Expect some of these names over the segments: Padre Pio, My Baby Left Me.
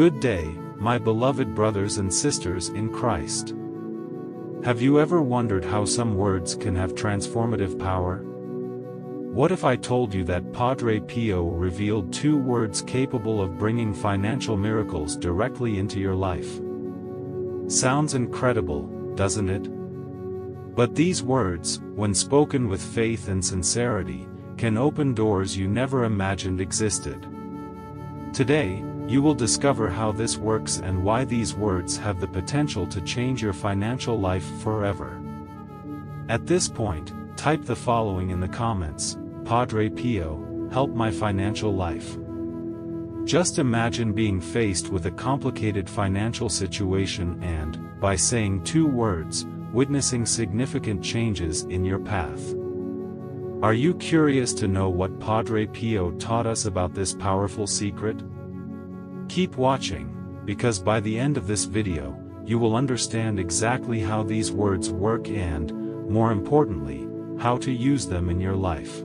Good day, my beloved brothers and sisters in Christ. Have you ever wondered how some words can have transformative power? What if I told you that Padre Pio revealed two words capable of bringing financial miracles directly into your life? Sounds incredible, doesn't it? But these words, when spoken with faith and sincerity, can open doors you never imagined existed. Today, you will discover how this works and why these words have the potential to change your financial life forever. At this point, type the following in the comments: Padre Pio, help my financial life. Just imagine being faced with a complicated financial situation and, by saying two words, witnessing significant changes in your path. Are you curious to know what Padre Pio taught us about this powerful secret? Keep watching, because by the end of this video, you will understand exactly how these words work and, more importantly, how to use them in your life.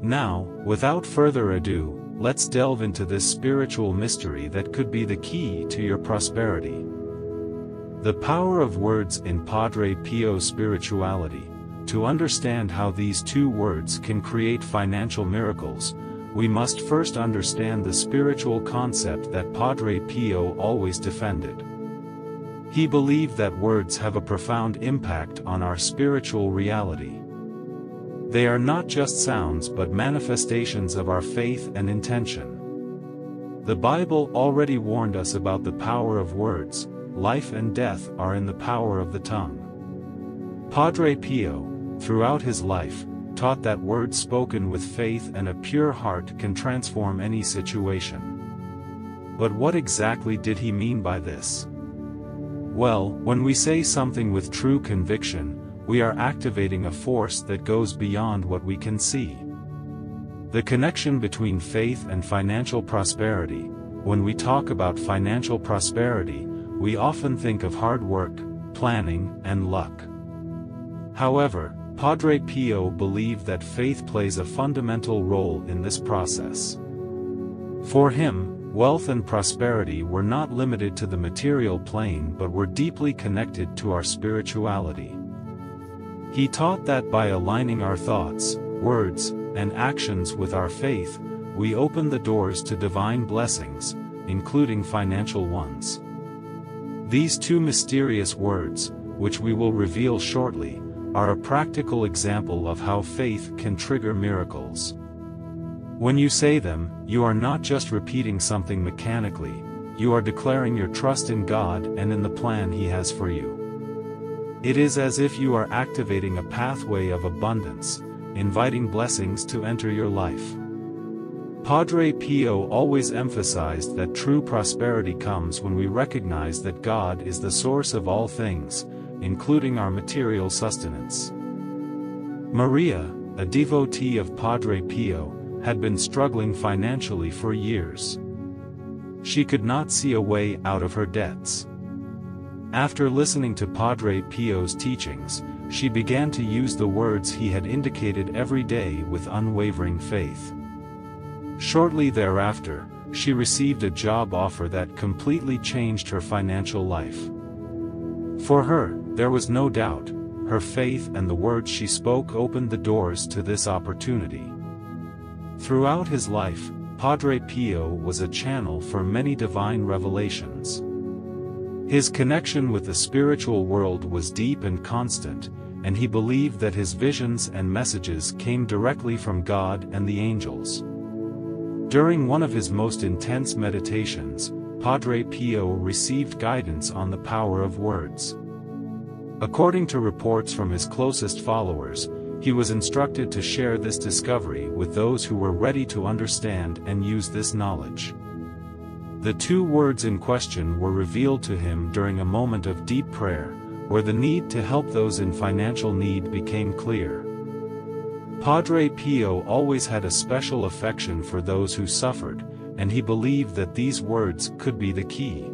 Now, without further ado, let's delve into this spiritual mystery that could be the key to your prosperity. The power of words in Padre Pio's spirituality. To understand how these two words can create financial miracles, we must first understand the spiritual concept that Padre Pio always defended. He believed that words have a profound impact on our spiritual reality. They are not just sounds but manifestations of our faith and intention. The Bible already warned us about the power of words. Life and death are in the power of the tongue. Padre Pio, throughout his life, taught that words spoken with faith and a pure heart can transform any situation. But what exactly did he mean by this? Well, when we say something with true conviction, we are activating a force that goes beyond what we can see. The connection between faith and financial prosperity. When we talk about financial prosperity, we often think of hard work, planning, and luck. However, Padre Pio believed that faith plays a fundamental role in this process. For him, wealth and prosperity were not limited to the material plane but were deeply connected to our spirituality. He taught that by aligning our thoughts, words, and actions with our faith, we open the doors to divine blessings, including financial ones. These two mysterious words, which we will reveal shortly, are a practical example of how faith can trigger miracles. When you say them, you are not just repeating something mechanically, you are declaring your trust in God and in the plan He has for you. It is as if you are activating a pathway of abundance, inviting blessings to enter your life. Padre Pio always emphasized that true prosperity comes when we recognize that God is the source of all things, including our material sustenance. Maria, a devotee of Padre Pio, had been struggling financially for years. She could not see a way out of her debts. After listening to Padre Pio's teachings, she began to use the words he had indicated every day with unwavering faith. Shortly thereafter, she received a job offer that completely changed her financial life. For her, there was no doubt, her faith and the words she spoke opened the doors to this opportunity. Throughout his life, Padre Pio was a channel for many divine revelations. His connection with the spiritual world was deep and constant, and he believed that his visions and messages came directly from God and the angels. During one of his most intense meditations, Padre Pio received guidance on the power of words. According to reports from his closest followers, he was instructed to share this discovery with those who were ready to understand and use this knowledge. The two words in question were revealed to him during a moment of deep prayer, where the need to help those in financial need became clear. Padre Pio always had a special affection for those who suffered, and he believed that these words could be the key.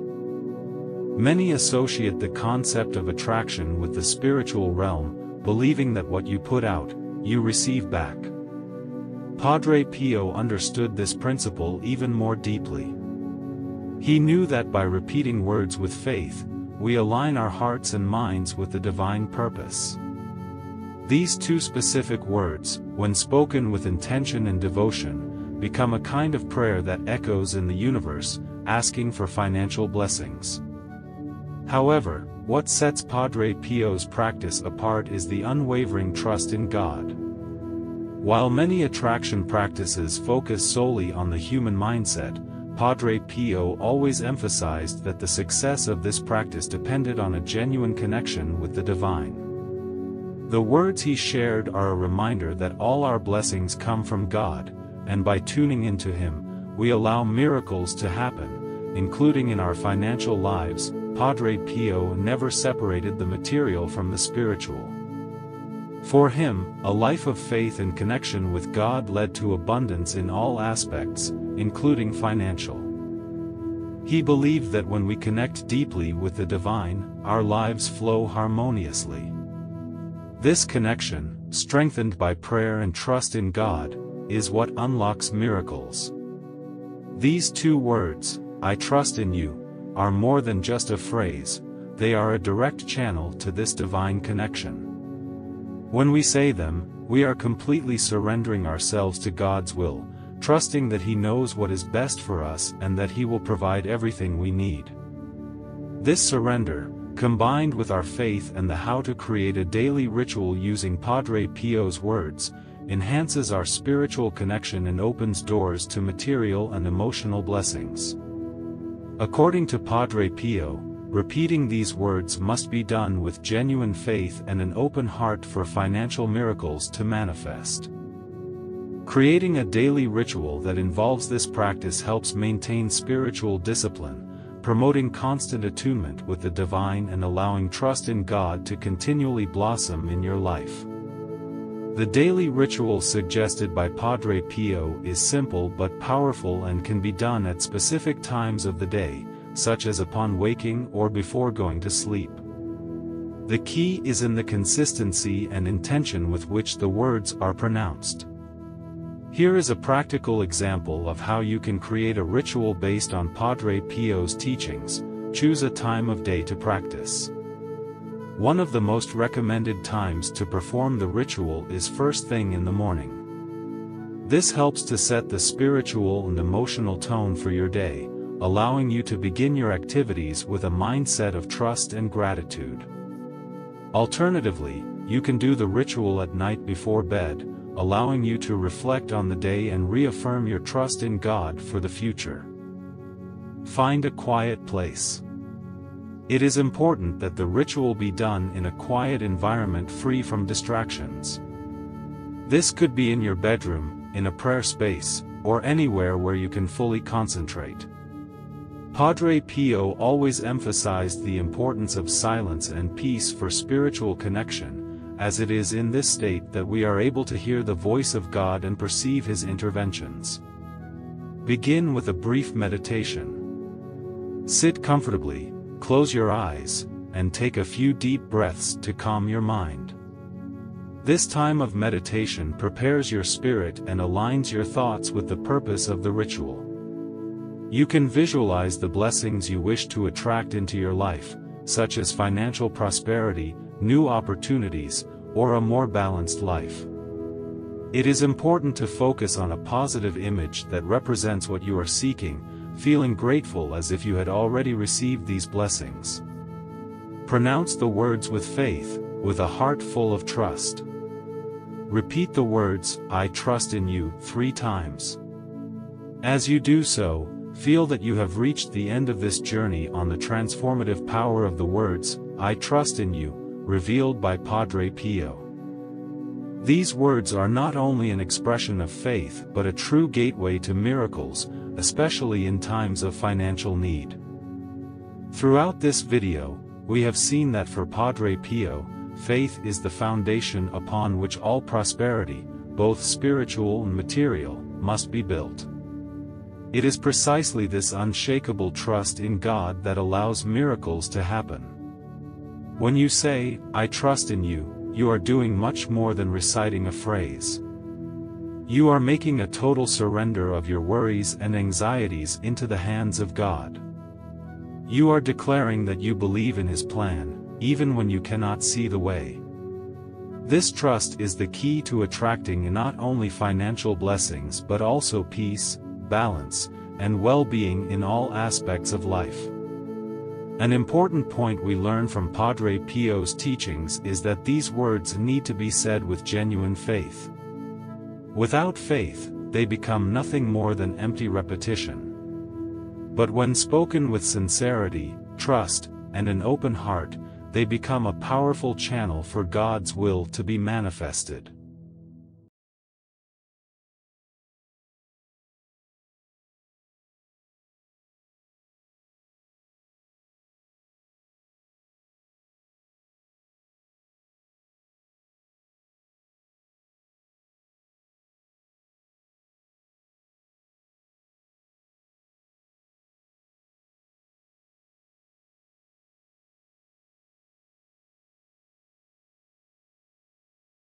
Many associate the concept of attraction with the spiritual realm, believing that what you put out, you receive back. Padre Pio understood this principle even more deeply. He knew that by repeating words with faith, we align our hearts and minds with the divine purpose. These two specific words, when spoken with intention and devotion, become a kind of prayer that echoes in the universe, asking for financial blessings. However, what sets Padre Pio's practice apart is the unwavering trust in God. While many attraction practices focus solely on the human mindset, Padre Pio always emphasized that the success of this practice depended on a genuine connection with the divine. The words he shared are a reminder that all our blessings come from God, and by tuning into Him, we allow miracles to happen, including in our financial lives. Padre Pio never separated the material from the spiritual. For him, a life of faith and connection with God led to abundance in all aspects, including financial. He believed that when we connect deeply with the divine, our lives flow harmoniously. This connection, strengthened by prayer and trust in God, is what unlocks miracles. These two words, "I trust in you," are more than just a phrase, they are a direct channel to this divine connection. When we say them, we are completely surrendering ourselves to God's will, trusting that He knows what is best for us and that He will provide everything we need. This surrender, combined with our faith and the how to create a daily ritual using Padre Pio's words, enhances our spiritual connection and opens doors to material and emotional blessings. According to Padre Pio, repeating these words must be done with genuine faith and an open heart for financial miracles to manifest. Creating a daily ritual that involves this practice helps maintain spiritual discipline, promoting constant attunement with the divine and allowing trust in God to continually blossom in your life. The daily ritual suggested by Padre Pio is simple but powerful and can be done at specific times of the day, such as upon waking or before going to sleep. The key is in the consistency and intention with which the words are pronounced. Here is a practical example of how you can create a ritual based on Padre Pio's teachings. Choose a time of day to practice. One of the most recommended times to perform the ritual is first thing in the morning. This helps to set the spiritual and emotional tone for your day, allowing you to begin your activities with a mindset of trust and gratitude. Alternatively, you can do the ritual at night before bed, allowing you to reflect on the day and reaffirm your trust in God for the future. Find a quiet place. It is important that the ritual be done in a quiet environment free from distractions. This could be in your bedroom, in a prayer space, or anywhere where you can fully concentrate. Padre Pio always emphasized the importance of silence and peace for spiritual connection, as it is in this state that we are able to hear the voice of God and perceive His interventions. Begin with a brief meditation. Sit comfortably, close your eyes, and take a few deep breaths to calm your mind. This time of meditation prepares your spirit and aligns your thoughts with the purpose of the ritual. You can visualize the blessings you wish to attract into your life, such as financial prosperity, new opportunities, or a more balanced life. It is important to focus on a positive image that represents what you are seeking, feeling grateful as if you had already received these blessings. Pronounce the words with faith, with a heart full of trust. Repeat the words, "I trust in you," 3 times. As you do so, feel that you have reached the end of this journey on the transformative power of the words, "I trust in you," revealed by Padre Pio. These words are not only an expression of faith but a true gateway to miracles, especially in times of financial need. Throughout this video, we have seen that for Padre Pio, faith is the foundation upon which all prosperity, both spiritual and material, must be built. It is precisely this unshakable trust in God that allows miracles to happen. When you say, "I trust in you," you are doing much more than reciting a phrase. You are making a total surrender of your worries and anxieties into the hands of God. You are declaring that you believe in His plan, even when you cannot see the way. This trust is the key to attracting not only financial blessings but also peace, balance, and well-being in all aspects of life. An important point we learn from Padre Pio's teachings is that these words need to be said with genuine faith. Without faith, they become nothing more than empty repetition. But when spoken with sincerity, trust, and an open heart, they become a powerful channel for God's will to be manifested.